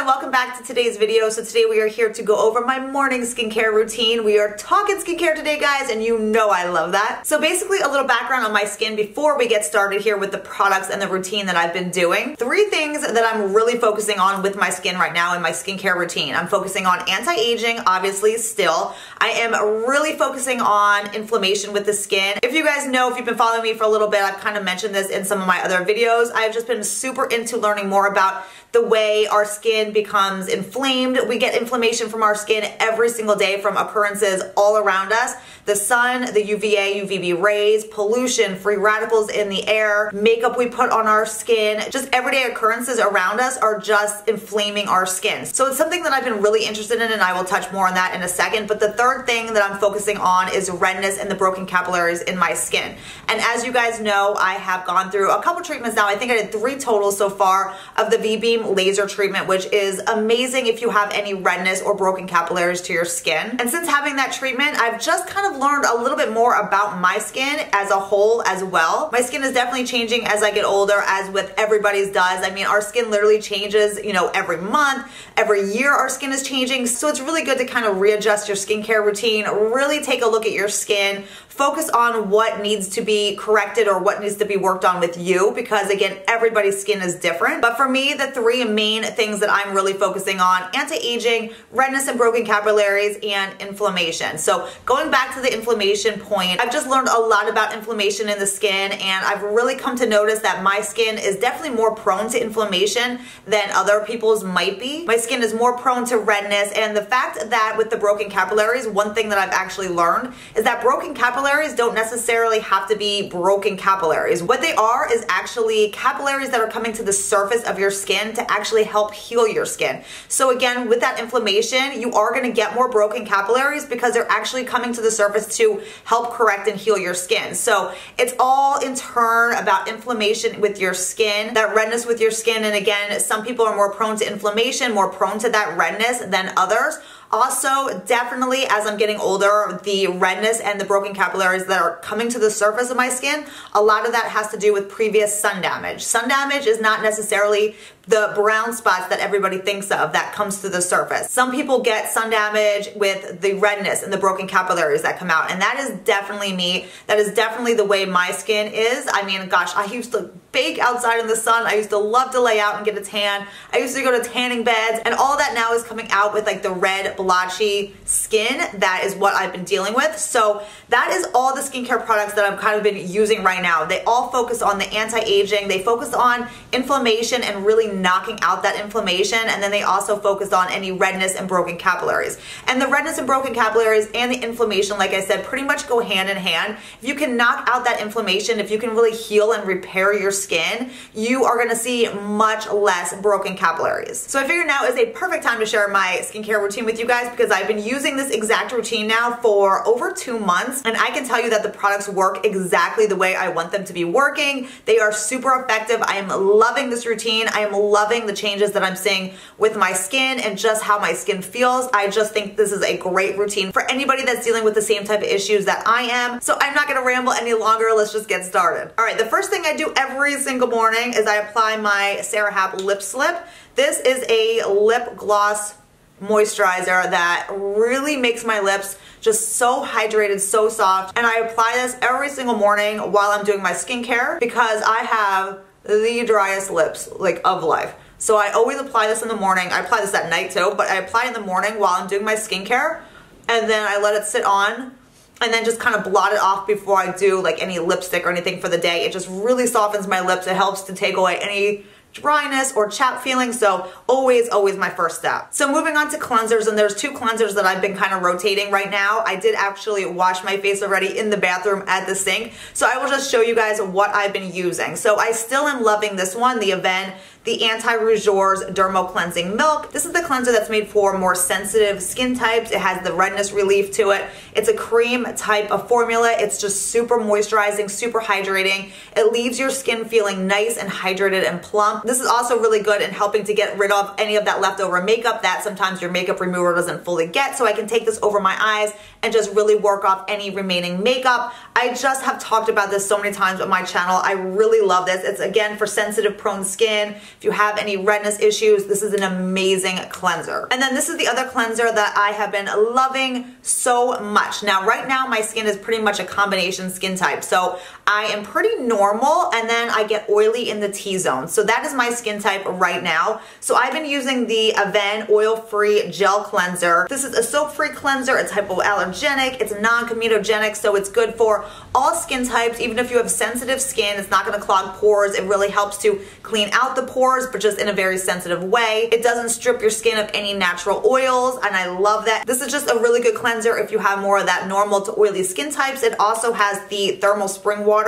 and welcome back to today's video. So today we are here to go over my morning skincare routine. We are talking skincare today, guys, and you know I love that. So basically a little background on my skin before we get started here with the products and the routine that I've been doing. Three things that I'm really focusing on with my skin right now in my skincare routine. I'm focusing on anti-aging, obviously, still. I am really focusing on inflammation with the skin. If you guys know, if you've been following me for a little bit, I've kind of mentioned this in some of my other videos. I've just been super into learning more about the way our skin becomes inflamed. We get inflammation from our skin every single day from occurrences all around us. The sun, the UVA, UVB rays, pollution, free radicals in the air, makeup we put on our skin, just everyday occurrences around us are just inflaming our skin. So it's something that I've been really interested in, and I will touch more on that in a second. But the third thing that I'm focusing on is redness and the broken capillaries in my skin. And as you guys know, I have gone through a couple treatments now. I think I did 3 total so far of the V-beam laser treatment, which is amazing if you have any redness or broken capillaries to your skin. And since having that treatment, I've just kind of learned a little bit more about my skin as a whole as well. My skin is definitely changing as I get older, as with everybody's does. I mean, our skin literally changes, you know, every month, every year our skin is changing. So it's really good to kind of readjust your skincare routine, really take a look at your skin, focus on what needs to be corrected or what needs to be worked on with you, because again, everybody's skin is different. But for me, the 3 main things that I'm really focusing on: anti-aging, redness and broken capillaries, and inflammation. So going back to the inflammation point, I've just learned a lot about inflammation in the skin, and I've really come to notice that my skin is definitely more prone to inflammation than other people's might be. My skin is more prone to redness, and the fact that with the broken capillaries, one thing that I've actually learned is that broken capillaries don't necessarily have to be broken capillaries. What they are is actually capillaries that are coming to the surface of your skin to actually help heal your skin. So again, with that inflammation, you are going to get more broken capillaries because they're actually coming to the surface to help correct and heal your skin. So it's all in turn about inflammation with your skin, that redness with your skin. And again, some people are more prone to inflammation, more prone to that redness than others. Also, definitely as I'm getting older, the redness and the broken capillaries that are coming to the surface of my skin, a lot of that has to do with previous sun damage. Sun damage is not necessarily the brown spots that everybody thinks of that comes to the surface. Some people get sun damage with the redness and the broken capillaries that come out, and that is definitely me. That is definitely the way my skin is. I mean, gosh, I used to bake outside in the sun. I used to love to lay out and get a tan. I used to go to tanning beds, and all that now is coming out with like the red, blotchy skin. That is what I've been dealing with. So that is all the skincare products that I've kind of been using right now. They all focus on the anti-aging. They focus on inflammation and really knocking out that inflammation, and then they also focused on any redness and broken capillaries. And the redness and broken capillaries and the inflammation, like I said, pretty much go hand in hand. If you can knock out that inflammation, if you can really heal and repair your skin, you are gonna see much less broken capillaries. So I figure now is a perfect time to share my skincare routine with you guys, because I've been using this exact routine now for over 2 months, and I can tell you that the products work exactly the way I want them to be working. They are super effective. I am loving this routine. I am loving the changes that I'm seeing with my skin and just how my skin feels. I just think this is a great routine for anybody that's dealing with the same type of issues that I am. So I'm not gonna ramble any longer. Let's just get started. All right, the first thing I do every single morning is I apply my Sara Happ Lip Slip. This is a lip gloss moisturizer that really makes my lips just so hydrated, so soft. And I apply this every single morning while I'm doing my skincare, because I have the driest lips like of life. So I always apply this in the morning. I apply this at night too, but I apply it in the morning while I'm doing my skincare, and then I let it sit on, and then just kind of blot it off before I do like any lipstick or anything for the day. It just really softens my lips. It helps to take away any dryness or chapped feeling. So always my first step. So moving on to cleansers, and there's 2 cleansers that I've been kind of rotating right now. I did actually wash my face already in the bathroom at the sink, so I will just show you guys what I've been using. So I still am loving this one, the Avène, the Anti-Rougeurs Dermo Cleansing Milk. This is the cleanser that's made for more sensitive skin types. It has the redness relief to it. It's a cream type of formula. It's just super moisturizing, super hydrating. It leaves your skin feeling nice and hydrated and plump. This is also really good in helping to get rid of any of that leftover makeup that sometimes your makeup remover doesn't fully get. So I can take this over my eyes and just really work off any remaining makeup. I just have talked about this so many times on my channel. I really love this. It's again for sensitive prone skin. If you have any redness issues, this is an amazing cleanser. And then this is the other cleanser that I have been loving so much. Now, right now, my skin is pretty much a combination skin type. So I am pretty normal, and then I get oily in the T-zone. So that is my skin type right now. So I've been using the Avène oil-free gel cleanser. This is a soap-free cleanser. It's hypoallergenic. It's non-comedogenic, so it's good for all skin types. Even if you have sensitive skin, it's not going to clog pores. It really helps to clean out the pores, but just in a very sensitive way. It doesn't strip your skin of any natural oils, and I love that. This is just a really good cleanser if you have more of that normal to oily skin types. It also has the thermal spring water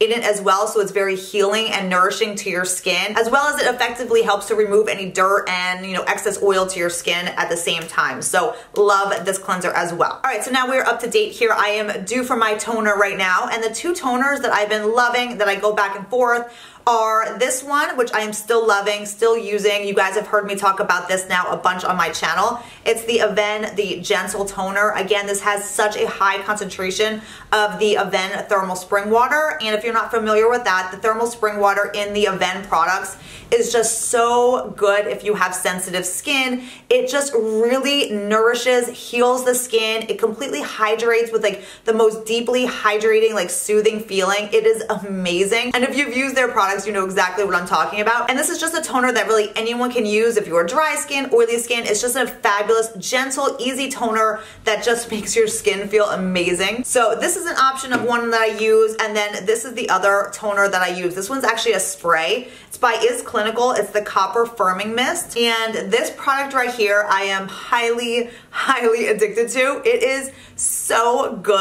in it as well, so it's very healing and nourishing to your skin, as well as it effectively helps to remove any dirt and, you know, excess oil to your skin at the same time. So love this cleanser as well. All right, so now we're up to date here. I am due for my toner right now, and the two toners that I've been loving, that I go back and forth, are this one, which I am still loving, still using. You guys have heard me talk about this now a bunch on my channel. It's the Avène, the Gentle Toner. Again, this has such a high concentration of the Avène Thermal Spring Water, and if you're not familiar with that, the Thermal Spring Water in the Avène products is just so good if you have sensitive skin. It just really nourishes, heals the skin. It completely hydrates with like the most deeply hydrating, like soothing feeling. It is amazing. And if you've used their products, you know exactly what I'm talking about. And this is just a toner that really anyone can use if you are dry skin, oily skin. It's just a fabulous, gentle, easy toner that just makes your skin feel amazing. So this is an option of one that I use, and then this is the other toner that I use. This one's actually a spray. It's by Is Clinical. It's the Copper Firming Mist, and this product right here I am highly, highly addicted to. It is so good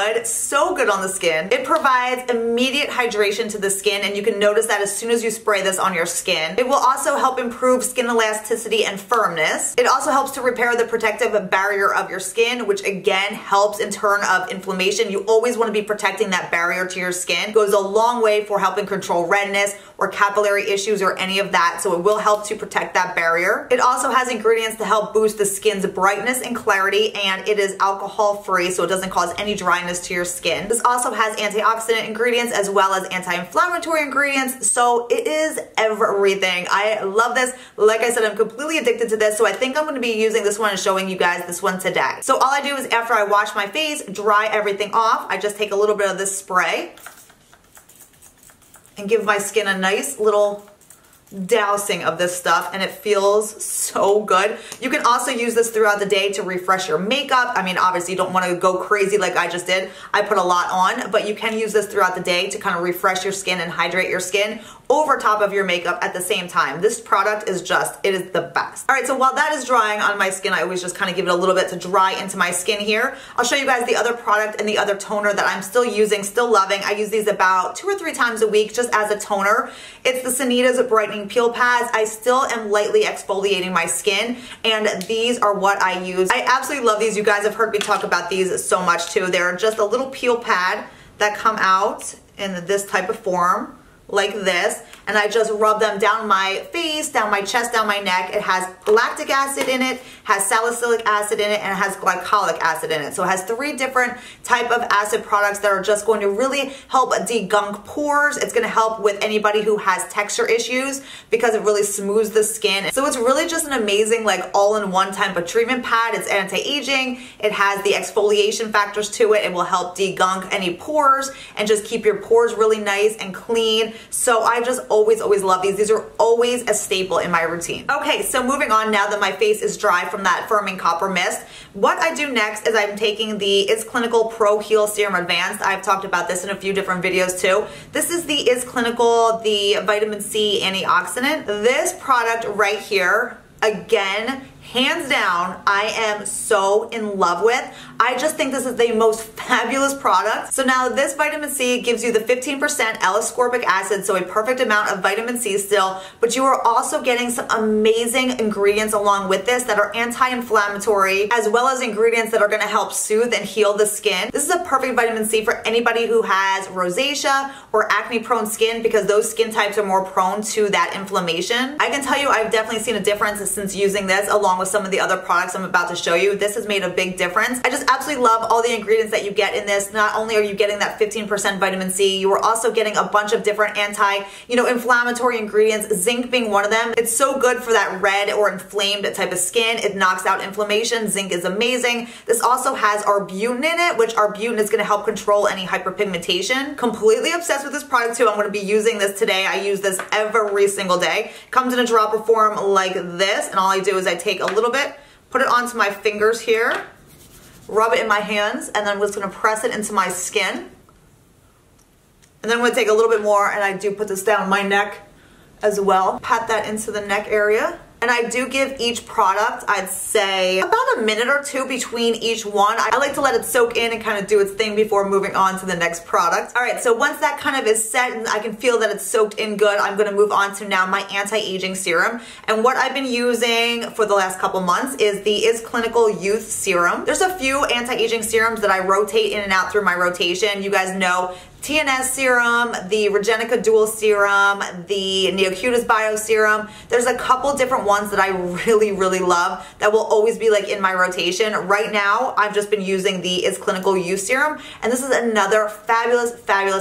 on the skin. It provides immediate hydration to the skin, and you can notice that as soon as you spray this on your skin. It will also help improve skin elasticity and firmness. It also helps to repair the protective barrier of your skin, which again helps in turn of inflammation. You always want to be protecting that barrier to your skin. It goes a long way for helping control redness or capillary issues or any of that, so it will help to protect that barrier. It also has ingredients to help boost the skin's brightness and clarity, and it is alcohol-free, so it doesn't cause any dryness to your skin. This also has antioxidant ingredients as well as anti-inflammatory ingredients, so it is everything. I love this. Like I said, I'm completely addicted to this, so I think I'm going to be using this one and showing you guys this one today. So all I do is after I wash my face, dry everything off, I just take a little bit of this spray and give my skin a nice little dousing of this stuff, and it feels so good. You can also use this throughout the day to refresh your makeup. I mean, obviously you don't want to go crazy like I just did. I put a lot on, but you can use this throughout the day to kind of refresh your skin and hydrate your skin over top of your makeup at the same time. This product is just, it is the best. All right, so while that is drying on my skin, I always just kind of give it a little bit to dry into my skin here. I'll show you guys the other product and the other toner that I'm still using, still loving. I use these about 2 or 3 times a week just as a toner. It's the Sanitas Brightening Peel Pads. I still am lightly exfoliating my skin, and these are what I use. I absolutely love these. You guys have heard me talk about these so much too. They're just a little peel pad that come out in this type of form, like this, and I just rub them down my face, down my chest, down my neck. It has lactic acid in it, has salicylic acid in it, and it has glycolic acid in it. So it has 3 different type of acid products that are just going to really help degunk pores. It's going to help with anybody who has texture issues because it really smooths the skin. So it's really just an amazing like all-in-one type of treatment pad. It's anti-aging. It has the exfoliation factors to it. It will help degunk any pores and just keep your pores really nice and clean. So I just always love these. These are always a staple in my routine. Okay, so moving on now that my face is dry from that firming copper mist, what I do next is I'm taking the Is Clinical Pro Heal Serum Advanced. I've talked about this in a few different videos too. This is the Is Clinical, the vitamin C antioxidant. This product right here, again, hands down, I am so in love with. I just think this is the most fabulous product. So now this vitamin C gives you the 15% L-ascorbic acid, so a perfect amount of vitamin C still, but you are also getting some amazing ingredients along with this that are anti-inflammatory, as well as ingredients that are gonna help soothe and heal the skin. This is a perfect vitamin C for anybody who has rosacea or acne-prone skin, because those skin types are more prone to that inflammation. I can tell you I've definitely seen a difference since using this along along with some of the other products I'm about to show you. This has made a big difference. I just absolutely love all the ingredients that you get in this. Not only are you getting that 15% vitamin C, you are also getting a bunch of different anti-inflammatory ingredients, zinc being one of them. It's so good for that red or inflamed type of skin. It knocks out inflammation. Zinc is amazing. This also has arbutin in it, which arbutin is gonna help control any hyperpigmentation. Completely obsessed with this product too. I'm gonna be using this today. I use this every single day. Comes in a dropper form like this, and all I do is I take a little bit, put it onto my fingers here, rub it in my hands, and then I'm just gonna press it into my skin. And then I'm gonna take a little bit more, and I do put this down my neck as well. Pat that into the neck area. And I do give each product, I'd say, about a minute or two between each one. I like to let it soak in and kind of do its thing before moving on to the next product. All right, so once that kind of is set and I can feel that it's soaked in good, I'm gonna move on to now my anti-aging serum. And what I've been using for the last couple months is the Is Clinical Youth Serum. There's a few anti-aging serums that I rotate in and out through my rotation. You guys know TNS Serum, the Regenica Dual Serum, the Neocutis Bio Serum. There's a couple different ones that I really love that will always be like in my rotation. Right now, I've just been using the Is Clinical Youth Serum, and this is another fabulous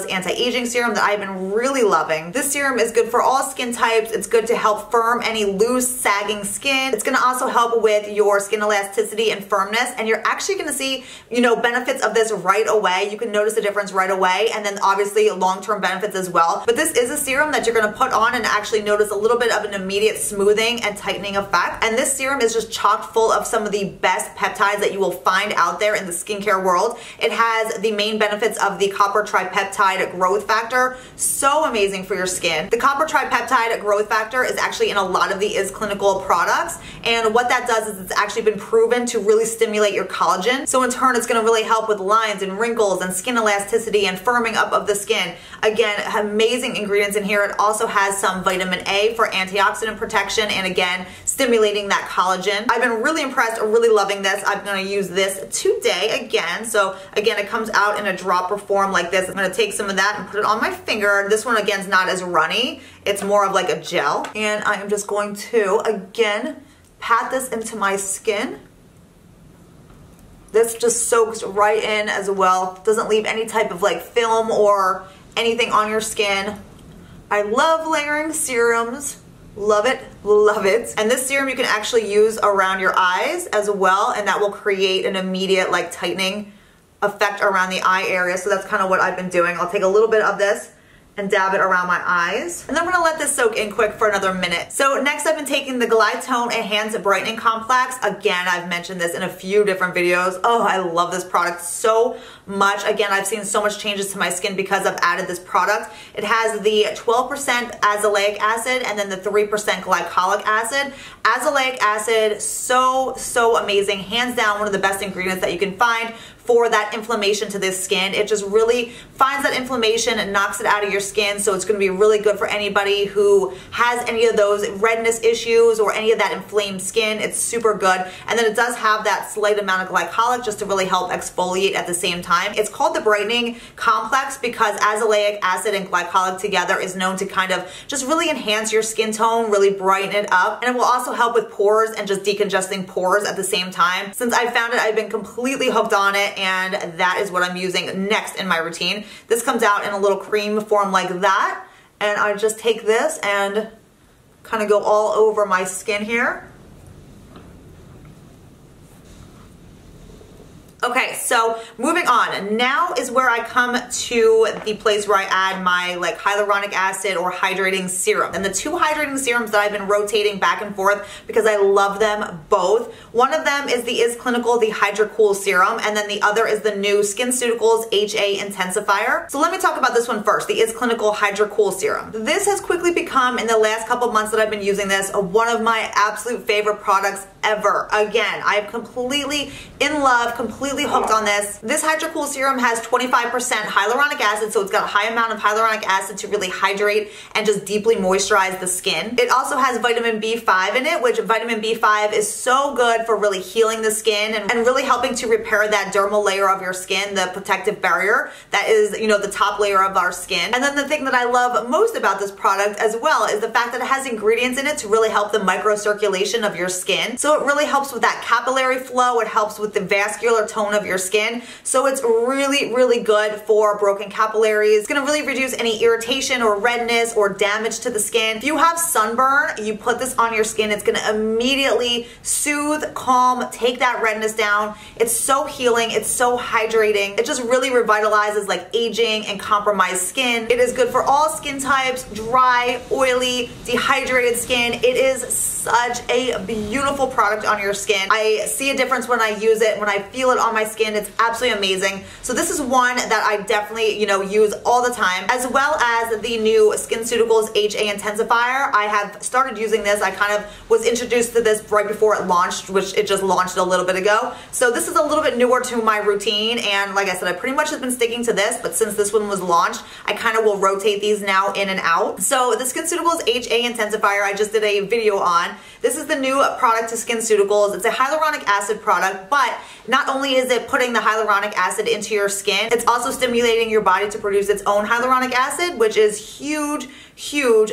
anti-aging serum that I've been really loving. This serum is good for all skin types. It's good to help firm any loose, sagging skin. It's gonna also help with your skin elasticity and firmness, and you're actually gonna see, you know, benefits of this right away. You can notice the difference right away, and then obviously long-term benefits as well. But this is a serum that you're gonna put on and actually notice a little bit of an immediate smoothing and tightening effect. And this serum is just chock full of some of the best peptides that you will find out there in the skincare world. It has the main benefits of the copper tripeptide growth factor. So amazing for your skin. The copper tripeptide growth factor is actually in a lot of the Is Clinical products. And what that does is it's actually been proven to really stimulate your collagen. So in turn, it's gonna really help with lines and wrinkles and skin elasticity and firming up of the skin. Again, amazing ingredients in here. It also has some vitamin A for antioxidant protection and again, stimulating that collagen. I've been really impressed, really loving this. I'm gonna use this today again. So again, it comes out in a dropper form like this. I'm gonna take some of that and put it on my finger. This one again is not as runny. It's more of like a gel. And I am just going to, again, pat this into my skin. This just soaks right in as well. Doesn't leave any type of like film or anything on your skin. I love layering serums. Love it, love it. And this serum you can actually use around your eyes as well, and that will create an immediate like tightening effect around the eye area. So that's kind of what I've been doing. I'll take a little bit of this and dab it around my eyes. And then I'm gonna let this soak in quick for another minute. So next I've been taking the Glytone Enhance Brightening Complex. Again, I've mentioned this in a few different videos. Oh, I love this product so much. Again, I've seen so much changes to my skin because I've added this product. It has the 12% azelaic acid and then the 3% glycolic acid. Azelaic acid, so amazing. Hands down, one of the best ingredients that you can find for that inflammation to this skin. It just really finds that inflammation and knocks it out of your skin, so it's gonna be really good for anybody who has any of those redness issues or any of that inflamed skin. It's super good. And then it does have that slight amount of glycolic just to really help exfoliate at the same time. It's called the brightening complex because azelaic acid and glycolic together is known to kind of just really enhance your skin tone, really brighten it up. And it will also help with pores and just decongesting pores at the same time. Since I found it, I've been completely hooked on it, and that is what I'm using next in my routine. This comes out in a little cream form like that, and I just take this and kind of go all over my skin here. Okay, so moving on. Now is where I come to the place where I add my like hyaluronic acid or hydrating serum. And the two hydrating serums that I've been rotating back and forth because I love them both. One of them is the Is Clinical, the Hydra Cool Serum, and then the other is the new SkinCeuticals HA Intensifier. So let me talk about this one first, the Is Clinical Hydra Cool Serum. This has quickly become, in the last couple months that I've been using this, one of my absolute favorite products ever. Again, I am completely in love, completely absolutely hooked on this. This Hydra Cool Serum has 25% hyaluronic acid, so it's got a high amount of hyaluronic acid to really hydrate and just deeply moisturize the skin. It also has vitamin B5 in it, which vitamin B5 is so good for really healing the skin and really helping to repair that dermal layer of your skin, the protective barrier that is, you know, the top layer of our skin. And then the thing that I love most about this product as well is the fact that it has ingredients in it to really help the microcirculation of your skin. So it really helps with that capillary flow. It helps with the vascular tone of your skin. So it's really, really good for broken capillaries. It's gonna really reduce any irritation or redness or damage to the skin. If you have sunburn, you put this on your skin, it's gonna immediately soothe, calm, take that redness down. It's so healing, it's so hydrating. It just really revitalizes like aging and compromised skin. It is good for all skin types, dry, oily, dehydrated skin. It is such a beautiful product on your skin. I see a difference when I use it, when I feel it on my skin. It's absolutely amazing. So this is one that I definitely, you know, use all the time, as well as the new SkinCeuticals HA Intensifier. I have started using this. I kind of was introduced to this right before it launched, which it just launched a little bit ago. So this is a little bit newer to my routine, and like I said, I pretty much have been sticking to this, but since this one was launched, I kind of will rotate these now in and out. So the SkinCeuticals HA Intensifier, I just did a video on. This is the new product to SkinCeuticals. It's a hyaluronic acid product, but not only is it putting the hyaluronic acid into your skin, it's also stimulating your body to produce its own hyaluronic acid, which is huge,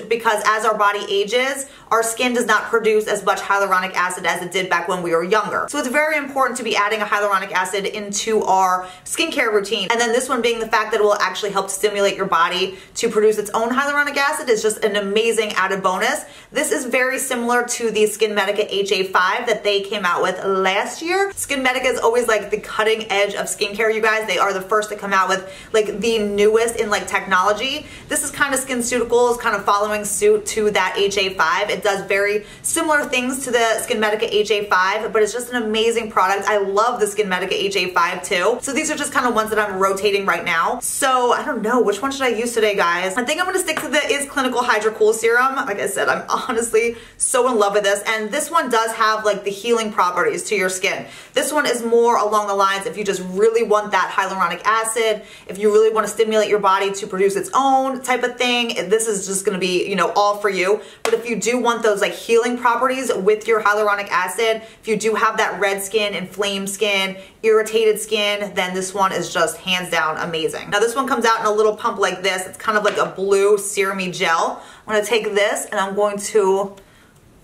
because as our body ages, our skin does not produce as much hyaluronic acid as it did back when we were younger. So it's very important to be adding a hyaluronic acid into our skincare routine. And then this one being the fact that it will actually help stimulate your body to produce its own hyaluronic acid is just an amazing added bonus. This is very similar to the SkinMedica HA5 that they came out with last year. SkinMedica is always like the cutting edge of skincare, you guys. They are the first to come out with like the newest in like technology. This is kind of SkinCeuticals kind of following suit to that HA5. It does very similar things to the SkinMedica HA5, but it's just an amazing product. I love the SkinMedica HA5 too. So these are just kind of ones that I'm rotating right now. So I don't know, which one should I use today, guys? I think I'm gonna stick to the Is Clinical Hydra Cool Serum. Like I said, I'm honestly so in love with this. And this one does have like the healing properties to your skin. This one is more along the lines if you just really want that hyaluronic acid, if you really want to stimulate your body to produce its own type of thing. This is just gonna be, you know, all for you. But if you do want those like healing properties with your hyaluronic acid, if you do have that red skin, inflamed skin, irritated skin, then this one is just hands down amazing. Now this one comes out in a little pump like this. It's kind of like a blue serumy gel. I'm gonna take this and I'm going to,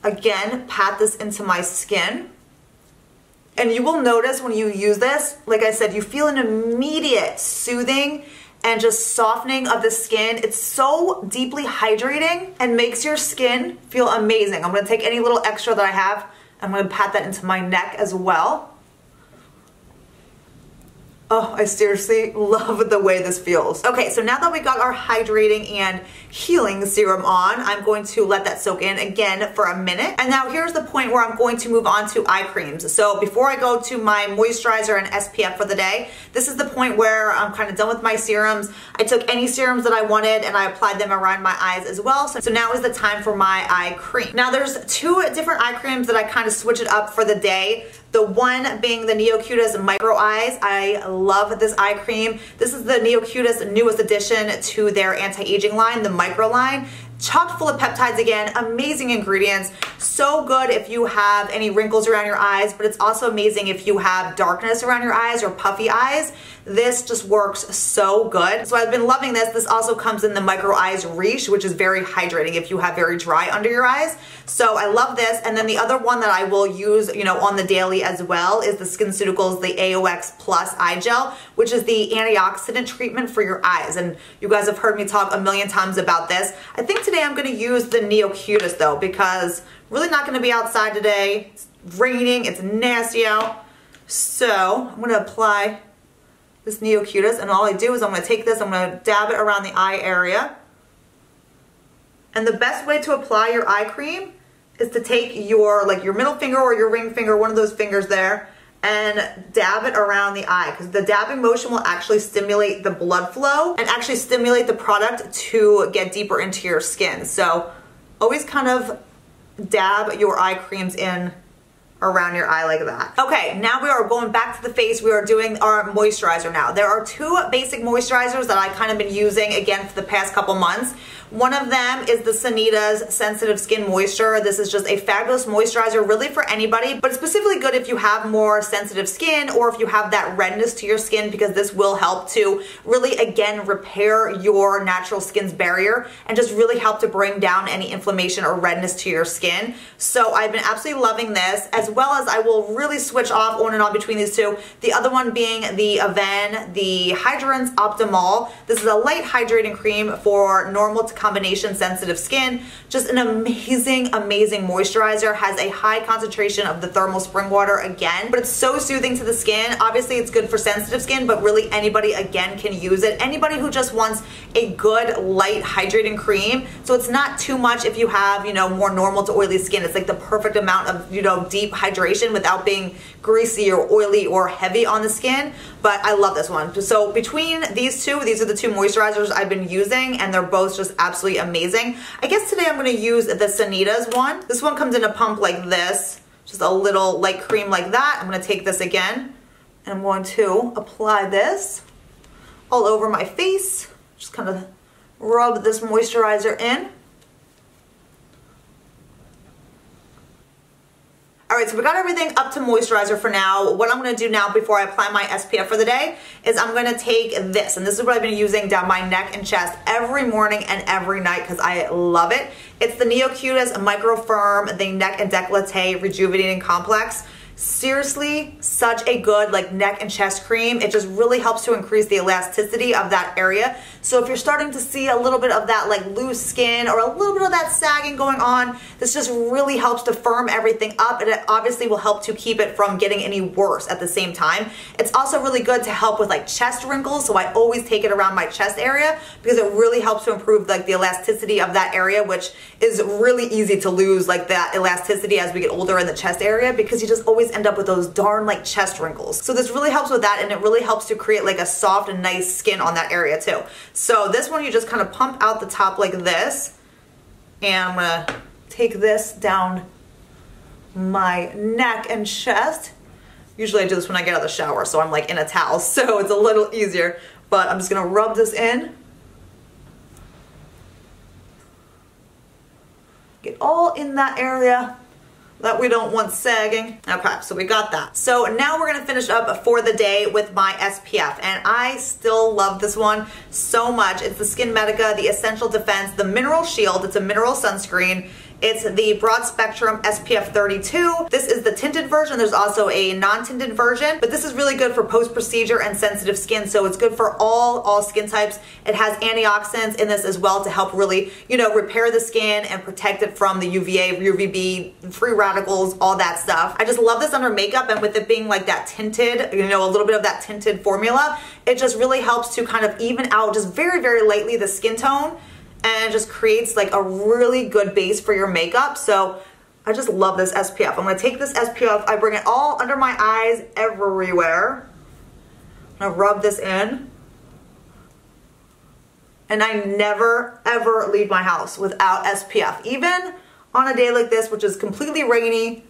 again, pat this into my skin. And you will notice when you use this, like I said, you feel an immediate soothing and just softening of the skin. It's so deeply hydrating and makes your skin feel amazing. I'm gonna take any little extra that I have, I'm gonna pat that into my neck as well. Oh, I seriously love the way this feels. Okay, so now that we got our hydrating and healing serum on, I'm going to let that soak in again for a minute. And now here's the point where I'm going to move on to eye creams. So before I go to my moisturizer and SPF for the day, this is the point where I'm kind of done with my serums. I took any serums that I wanted and I applied them around my eyes as well. So now is the time for my eye cream. Now there's two different eye creams that I kind of switch it up for the day. The one being the Neocutis Micro Eyes. I love this eye cream. This is the Neocutis newest addition to their anti-aging line, the Micro line. Chock full of peptides again, amazing ingredients. So good if you have any wrinkles around your eyes, but it's also amazing if you have darkness around your eyes or puffy eyes. This just works so good. So I've been loving this. This also comes in the Micro Eyes Riche, which is very hydrating if you have very dry under your eyes. So I love this. And then the other one that I will use, you know, on the daily as well is the SkinCeuticals, the AOX Plus Eye Gel, which is the antioxidant treatment for your eyes. And you guys have heard me talk a million times about this. I think today I'm gonna use the Neocutis though, because really not gonna be outside today. It's raining, it's nasty out. So I'm gonna apply this Neocutis, and all I do is I'm gonna take this, I'm gonna dab it around the eye area. And the best way to apply your eye cream is to take your, like your middle finger or your ring finger, one of those fingers there, and dab it around the eye, because the dabbing motion will actually stimulate the blood flow and actually stimulate the product to get deeper into your skin. So always kind of dab your eye creams in around your eye like that. Okay, now we are going back to the face. We are doing our moisturizer now. There are two basic moisturizers that I've kind of been using again for the past couple months. One of them is the Sanitas Sensitive Skin Moisture. This is just a fabulous moisturizer, really for anybody, but it's specifically good if you have more sensitive skin or if you have that redness to your skin, because this will help to really, again, repair your natural skin's barrier and just really help to bring down any inflammation or redness to your skin. So I've been absolutely loving this, as well as I will really switch off on and on between these two. The other one being the Avène, the Hydrance Optimal. This is a light hydrating cream for normal to combination sensitive skin. Just an amazing, amazing moisturizer. Has a high concentration of the thermal spring water again, but it's so soothing to the skin. Obviously it's good for sensitive skin, but really anybody again can use it. Anybody who just wants a good light hydrating cream. So it's not too much if you have, you know, more normal to oily skin. It's like the perfect amount of, you know, deep hydration without being greasy or oily or heavy on the skin. But I love this one. So between these two, these are the two moisturizers I've been using, and they're both just absolutely amazing. I guess today I'm going to use the Sanitas one. This one comes in a pump like this, just a little light cream like that. I'm going to take this again and I'm going to apply this all over my face. Just kind of rub this moisturizer in. All right, so we got everything up to moisturizer for now. What I'm gonna do now before I apply my SPF for the day is I'm gonna take this, and this is what I've been using down my neck and chest every morning and every night because I love it. It's the Neocutis Micro Firm, the Neck and Décolleté Rejuvenating Complex. Seriously, such a good like neck and chest cream. It just really helps to increase the elasticity of that area. So if you're starting to see a little bit of that like loose skin or a little bit of that sagging going on, this just really helps to firm everything up, and it obviously will help to keep it from getting any worse at the same time. It's also really good to help with like chest wrinkles, so I always take it around my chest area because it really helps to improve like the elasticity of that area, which is really easy to lose like that elasticity as we get older in the chest area, because you just always end up with those darn like chest wrinkles. So this really helps with that, and it really helps to create like a soft and nice skin on that area too. So this one you just kind of pump out the top like this, and I'm gonna take this down my neck and chest. Usually I do this when I get out of the shower, so I'm like in a towel, so it's a little easier, but I'm just gonna rub this in. Get all in that area that we don't want sagging. Okay, so we got that. So now we're gonna finish up for the day with my SPF, and I still love this one so much. It's the SkinMedica, the Essential Defense, the Mineral Shield. It's a mineral sunscreen. It's the broad spectrum SPF 32. This is the tinted version. There's also a non-tinted version, but this is really good for post-procedure and sensitive skin. So it's good for all skin types. It has antioxidants in this as well to help really, you know, repair the skin and protect it from the UVA, UVB, free radicals, all that stuff. I just love this under makeup, and with it being like that tinted, you know, a little bit of that tinted formula, it just really helps to kind of even out just very, very lightly the skin tone, and just creates like a really good base for your makeup. So I just love this SPF. I'm gonna take this SPF, I bring it all under my eyes everywhere. I'm gonna rub this in. And I never, ever leave my house without SPF. Even on a day like this, which is completely rainy,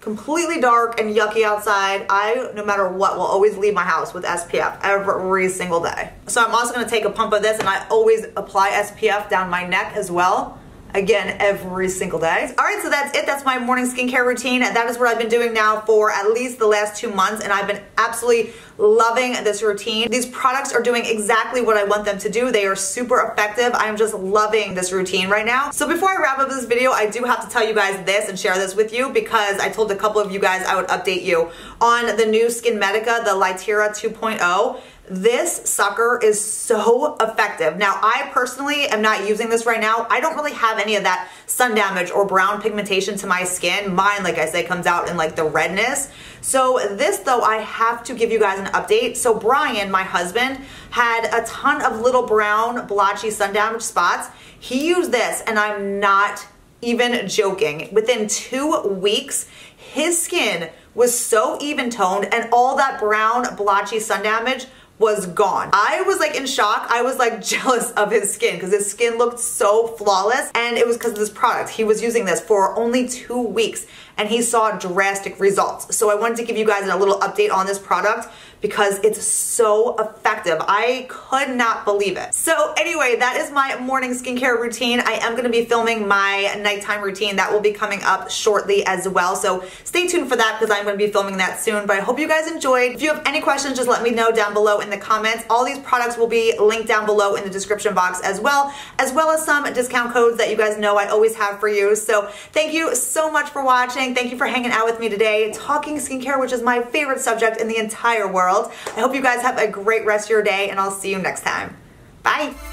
completely dark and yucky outside, I, no matter what, will always leave my house with SPF every single day. So I'm also gonna take a pump of this, and I always apply SPF down my neck as well. Again, every single day. All right, so that's it. That's my morning skincare routine. That is what I've been doing now for at least the last 2 months, and I've been absolutely loving this routine. These products are doing exactly what I want them to do. They are super effective. I'm just loving this routine right now. So before I wrap up this video, I do have to tell you guys this and share this with you, because I told a couple of you guys I would update you on the new SkinMedica, the Lytera 2.0. This sucker is so effective. Now, I personally am not using this right now. I don't really have any of that sun damage or brown pigmentation to my skin. Mine, like I say, comes out in like the redness. So this though, I have to give you guys an update. So Brian, my husband, had a ton of little brown, blotchy, sun damage spots. He used this, and I'm not even joking. Within 2 weeks, his skin was so even toned, and all that brown, blotchy, sun damage was gone. I was like in shock. I was like jealous of his skin, because his skin looked so flawless, and it was because of this product. He was using this for only 2 weeks, and he saw drastic results. So I wanted to give you guys a little update on this product because it's so effective. I could not believe it. So anyway, that is my morning skincare routine. I am gonna be filming my nighttime routine. That will be coming up shortly as well. So stay tuned for that because I'm gonna be filming that soon, but I hope you guys enjoyed. If you have any questions, just let me know down below in the comments. All these products will be linked down below in the description box as well as some discount codes that you guys know I always have for you. So thank you so much for watching. Thank you for hanging out with me today, talking skincare, which is my favorite subject in the entire world. I hope you guys have a great rest of your day, and I'll see you next time. Bye.